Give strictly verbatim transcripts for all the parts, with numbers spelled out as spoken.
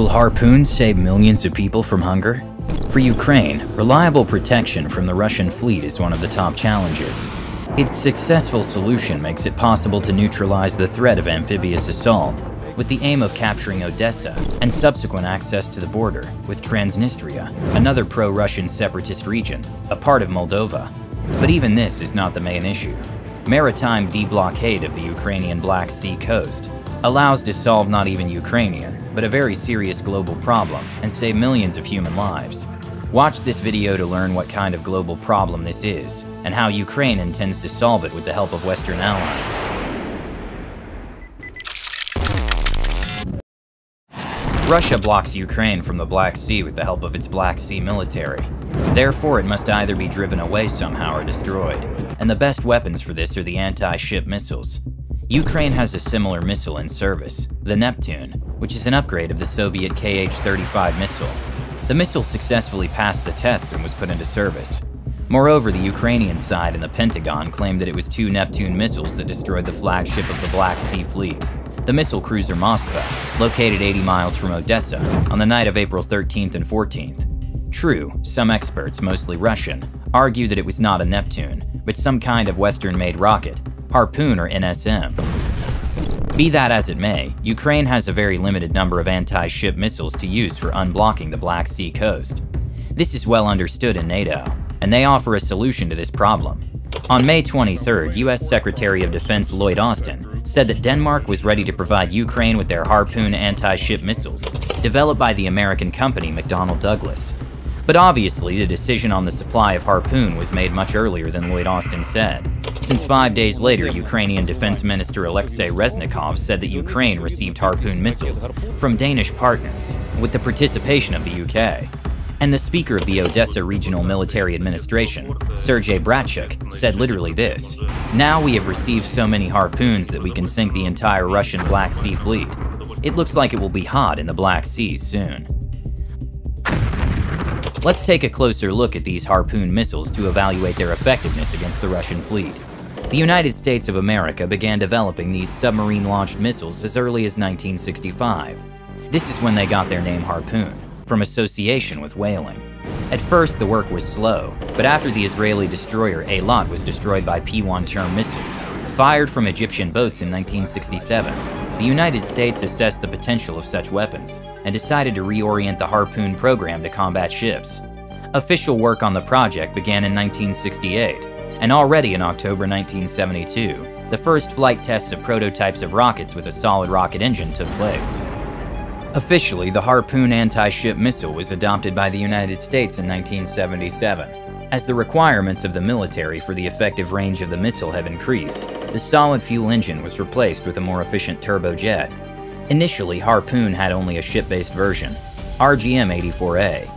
Will Harpoon save millions of people from hunger? For Ukraine, reliable protection from the Russian fleet is one of the top challenges. Its successful solution makes it possible to neutralize the threat of amphibious assault, with the aim of capturing Odessa and subsequent access to the border with Transnistria, another pro-Russian separatist region, a part of Moldova. But even this is not the main issue. Maritime deblockade of the Ukrainian Black Sea coast allows to solve not even Ukrainian, but a very serious global problem and save millions of human lives. Watch this video to learn what kind of global problem this is and how Ukraine intends to solve it with the help of Western allies. Russia blocks Ukraine from the Black Sea with the help of its Black Sea military. Therefore, it must either be driven away somehow or destroyed, and the best weapons for this are the anti-ship missiles. Ukraine has a similar missile in service, the Neptune, which is an upgrade of the Soviet K H thirty-five missile. The missile successfully passed the tests and was put into service. Moreover, the Ukrainian side and the Pentagon claimed that it was two Neptune missiles that destroyed the flagship of the Black Sea Fleet, the missile cruiser Moskva, located eighty miles from Odessa, on the night of April thirteenth and fourteenth. True, some experts, mostly Russian, argue that it was not a Neptune, but some kind of Western-made rocket, Harpoon or N S M. Be that as it may, Ukraine has a very limited number of anti-ship missiles to use for unblocking the Black Sea coast. This is well understood in NATO, and they offer a solution to this problem. On May twenty-third, U S Secretary of Defense Lloyd Austin said that Denmark was ready to provide Ukraine with their Harpoon anti-ship missiles, developed by the American company McDonnell Douglas. But obviously, the decision on the supply of Harpoon was made much earlier than Lloyd Austin said, since five days later Ukrainian Defense Minister Alexei Reznikov said that Ukraine received Harpoon missiles from Danish partners, with the participation of the U K. And the Speaker of the Odessa Regional Military Administration, Sergei Bratchuk, said literally this: "Now we have received so many Harpoons that we can sink the entire Russian Black Sea fleet. It looks like it will be hot in the Black Sea soon." Let's take a closer look at these Harpoon missiles to evaluate their effectiveness against the Russian fleet. The United States of America began developing these submarine-launched missiles as early as nineteen sixty-five. This is when they got their name Harpoon, from association with whaling. At first, the work was slow, but after the Israeli destroyer Eilat was destroyed by P one term missiles, fired from Egyptian boats in nineteen sixty-seven, the United States assessed the potential of such weapons and decided to reorient the Harpoon program to combat ships. Official work on the project began in nineteen sixty-eight, and already in October nineteen seventy-two, the first flight tests of prototypes of rockets with a solid rocket engine took place. Officially, the Harpoon anti-ship missile was adopted by the United States in nineteen seventy-seven. As the requirements of the military for the effective range of the missile have increased, the solid fuel engine was replaced with a more efficient turbojet. Initially, Harpoon had only a ship-based version, R G M eighty-four A.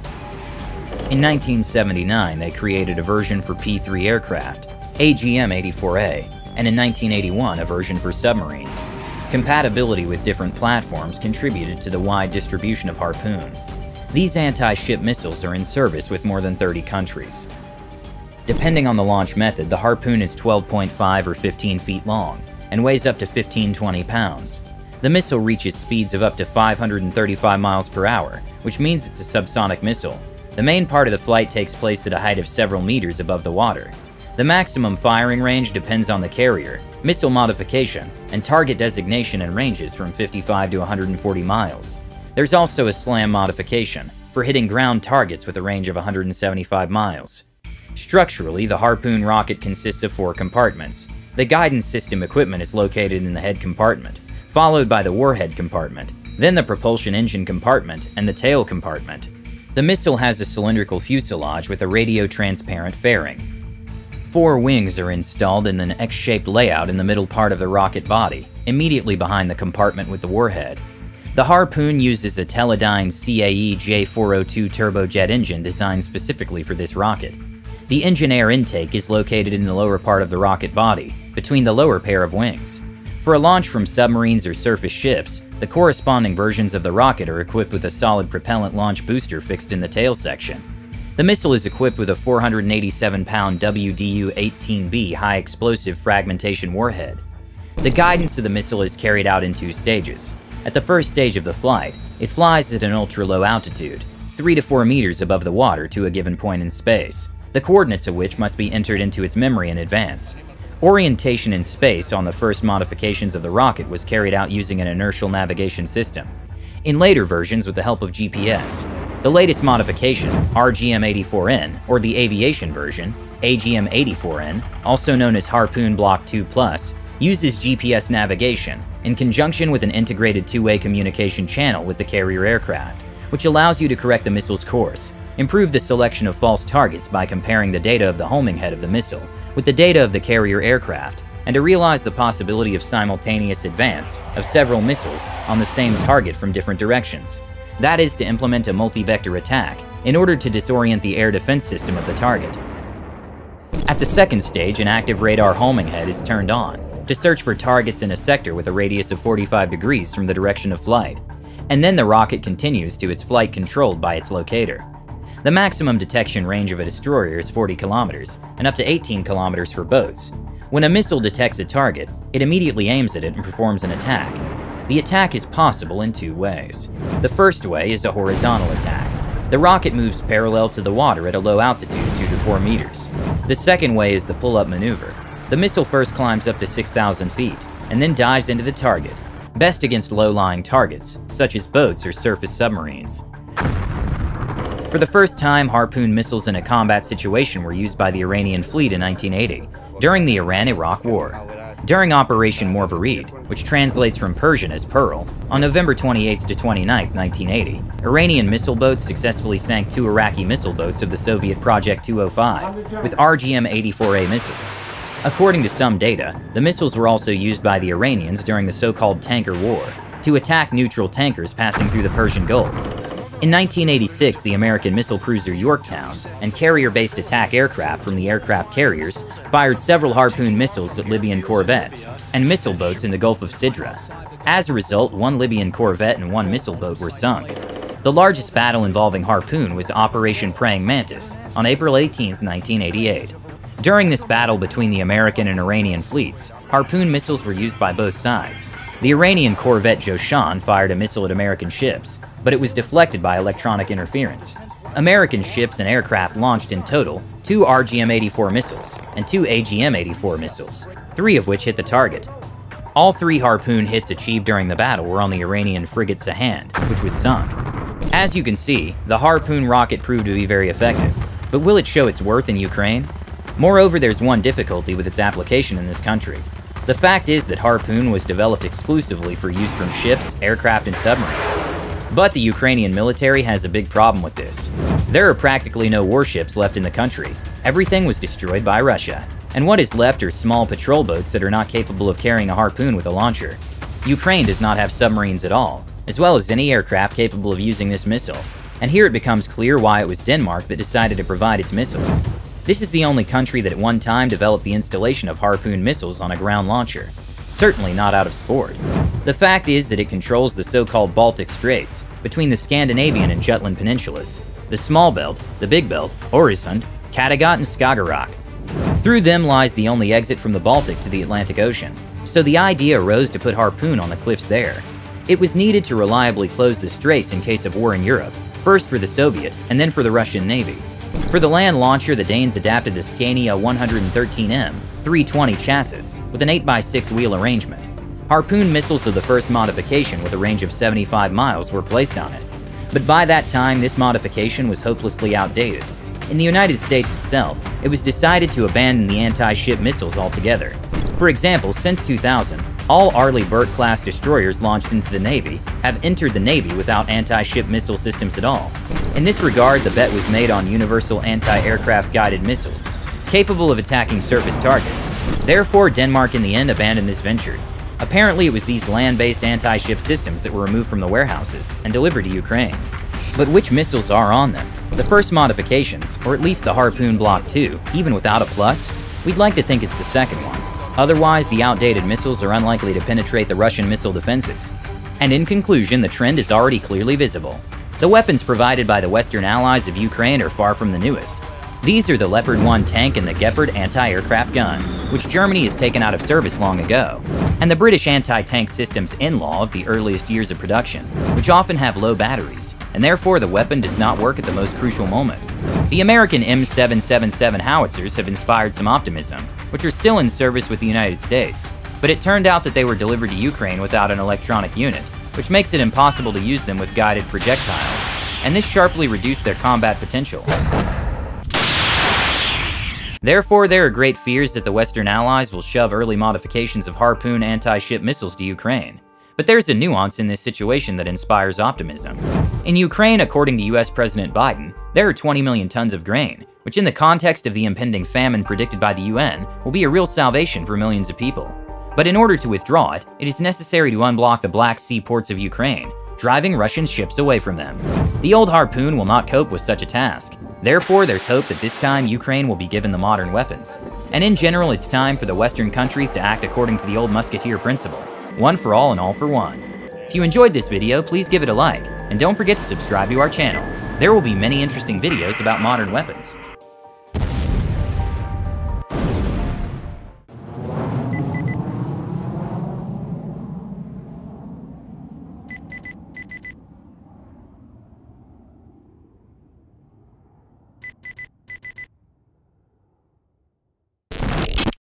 In nineteen seventy-nine, they created a version for P three aircraft, A G M eighty-four A, and in nineteen eighty-one, a version for submarines. Compatibility with different platforms contributed to the wide distribution of Harpoon. These anti-ship missiles are in service with more than thirty countries. Depending on the launch method, the Harpoon is twelve point five or fifteen feet long and weighs up to fifteen to twenty pounds. The missile reaches speeds of up to five hundred thirty-five miles per hour, which means it's a subsonic missile. The main part of the flight takes place at a height of several meters above the water. The maximum firing range depends on the carrier, missile modification, and target designation, and ranges from fifty-five to one hundred forty miles. There's also a SLAM modification for hitting ground targets with a range of one hundred seventy-five miles. Structurally, the Harpoon rocket consists of four compartments. The guidance system equipment is located in the head compartment, followed by the warhead compartment, then the propulsion engine compartment, and the tail compartment. The missile has a cylindrical fuselage with a radio-transparent fairing. Four wings are installed in an X-shaped layout in the middle part of the rocket body, immediately behind the compartment with the warhead. The Harpoon uses a Teledyne C A E J four oh two turbojet engine designed specifically for this rocket. The engine air intake is located in the lower part of the rocket body, between the lower pair of wings. For a launch from submarines or surface ships, the corresponding versions of the rocket are equipped with a solid propellant launch booster fixed in the tail section. The missile is equipped with a four hundred eighty-seven pound W D U eighteen B high-explosive fragmentation warhead. The guidance of the missile is carried out in two stages. At the first stage of the flight, It flies at an ultra-low altitude, three to four meters above the water to a given point in space, the coordinates of which must be entered into its memory in advance. Orientation in space on the first modifications of the rocket was carried out using an inertial navigation system, in later versions with the help of G P S. The latest modification, R G M eighty-four N, or the aviation version, A G M eighty-four N, also known as Harpoon Block two plus, uses G P S navigation in conjunction with an integrated two-way communication channel with the carrier aircraft, which allows you to correct the missile's course, improve the selection of false targets by comparing the data of the homing head of the missile with the data of the carrier aircraft, and to realize the possibility of simultaneous advance of several missiles on the same target from different directions. That is to implement a multi-vector attack in order to disorient the air defense system of the target. At the second stage, an active radar homing head is turned on to search for targets in a sector with a radius of forty-five degrees from the direction of flight, and then the rocket continues to its flight controlled by its locator. The maximum detection range of a destroyer is forty kilometers and up to eighteen kilometers for boats. When a missile detects a target, it immediately aims at it and performs an attack. The attack is possible in two ways. The first way is a horizontal attack. The rocket moves parallel to the water at a low altitude, two to four meters. The second way is the pull-up maneuver. The missile first climbs up to six thousand feet and then dives into the target, best against low-lying targets, such as boats or surface submarines. For the first time, Harpoon missiles in a combat situation were used by the Iranian fleet in nineteen eighty, during the Iran-Iraq War. During Operation Morvareed, which translates from Persian as Pearl, on November twenty-eighth to twenty-ninth, nineteen eighty, Iranian missile boats successfully sank two Iraqi missile boats of the Soviet Project two oh five with R G M eighty-four A missiles. According to some data, the missiles were also used by the Iranians during the so-called Tanker War to attack neutral tankers passing through the Persian Gulf. In nineteen eighty-six, the American missile cruiser Yorktown and carrier-based attack aircraft from the aircraft carriers fired several Harpoon missiles at Libyan corvettes and missile boats in the Gulf of Sidra. As a result, one Libyan corvette and one missile boat were sunk. The largest battle involving Harpoon was Operation Praying Mantis on April eighteenth, nineteen eighty-eight. During this battle between the American and Iranian fleets, Harpoon missiles were used by both sides. The Iranian corvette Joshan fired a missile at American ships, but it was deflected by electronic interference. American ships and aircraft launched in total two R G M eighty-four missiles and two A G M eighty-four missiles, three of which hit the target. All three Harpoon hits achieved during the battle were on the Iranian frigate Sahand, which was sunk. As you can see, the Harpoon rocket proved to be very effective, but will it show its worth in Ukraine? Moreover, there's one difficulty with its application in this country. The fact is that Harpoon was developed exclusively for use from ships, aircraft, and submarines. But the Ukrainian military has a big problem with this. There are practically no warships left in the country. Everything was destroyed by Russia. And what is left are small patrol boats that are not capable of carrying a Harpoon with a launcher. Ukraine does not have submarines at all, as well as any aircraft capable of using this missile. And here it becomes clear why it was Denmark that decided to provide its missiles. This is the only country that at one time developed the installation of Harpoon missiles on a ground launcher, certainly not out of sport. The fact is that it controls the so-called Baltic Straits between the Scandinavian and Jutland peninsulas, the Small Belt, the Big Belt, Øresund, Kattegat, and Skagerrak. Through them lies the only exit from the Baltic to the Atlantic Ocean, so the idea arose to put Harpoon on the cliffs there. It was needed to reliably close the straits in case of war in Europe, first for the Soviet and then for the Russian Navy. For the land launcher, the Danes adapted the Scania one thirteen M three twenty chassis with an eight by six wheel arrangement. Harpoon missiles of the first modification with a range of seventy-five miles were placed on it. But by that time, this modification was hopelessly outdated. In the United States itself, it was decided to abandon the anti-ship missiles altogether. For example, since two thousand, all Arleigh Burke-class destroyers launched into the Navy have entered the Navy without anti-ship missile systems at all. In this regard, the bet was made on universal anti-aircraft guided missiles, capable of attacking surface targets. Therefore, Denmark in the end abandoned this venture. Apparently, it was these land-based anti-ship systems that were removed from the warehouses and delivered to Ukraine. But which missiles are on them? The first modifications, or at least the Harpoon Block two, even without a plus? We'd like to think it's the second one. Otherwise, the outdated missiles are unlikely to penetrate the Russian missile defenses. And in conclusion, the trend is already clearly visible. The weapons provided by the Western allies of Ukraine are far from the newest. These are the Leopard one tank and the Gepard anti-aircraft gun, which Germany has taken out of service long ago, and the British anti-tank system's in-law of the earliest years of production, which often have low batteries, and therefore the weapon does not work at the most crucial moment. The American M seven seventy-seven howitzers have inspired some optimism, which are still in service with the United States, but it turned out that they were delivered to Ukraine without an electronic unit, which makes it impossible to use them with guided projectiles, and this sharply reduced their combat potential. Therefore, there are great fears that the Western Allies will shove early modifications of Harpoon anti-ship missiles to Ukraine. But there's a nuance in this situation that inspires optimism. In Ukraine, according to U S President Biden, there are twenty million tons of grain, which in the context of the impending famine predicted by the U N will be a real salvation for millions of people. But in order to withdraw it, it is necessary to unblock the Black Sea ports of Ukraine, driving Russian ships away from them. The old Harpoon will not cope with such a task. Therefore, there's hope that this time Ukraine will be given the modern weapons. And in general, it's time for the Western countries to act according to the old musketeer principle, one for all and all for one. If you enjoyed this video, please give it a like, and don't forget to subscribe to our channel. There will be many interesting videos about modern weapons.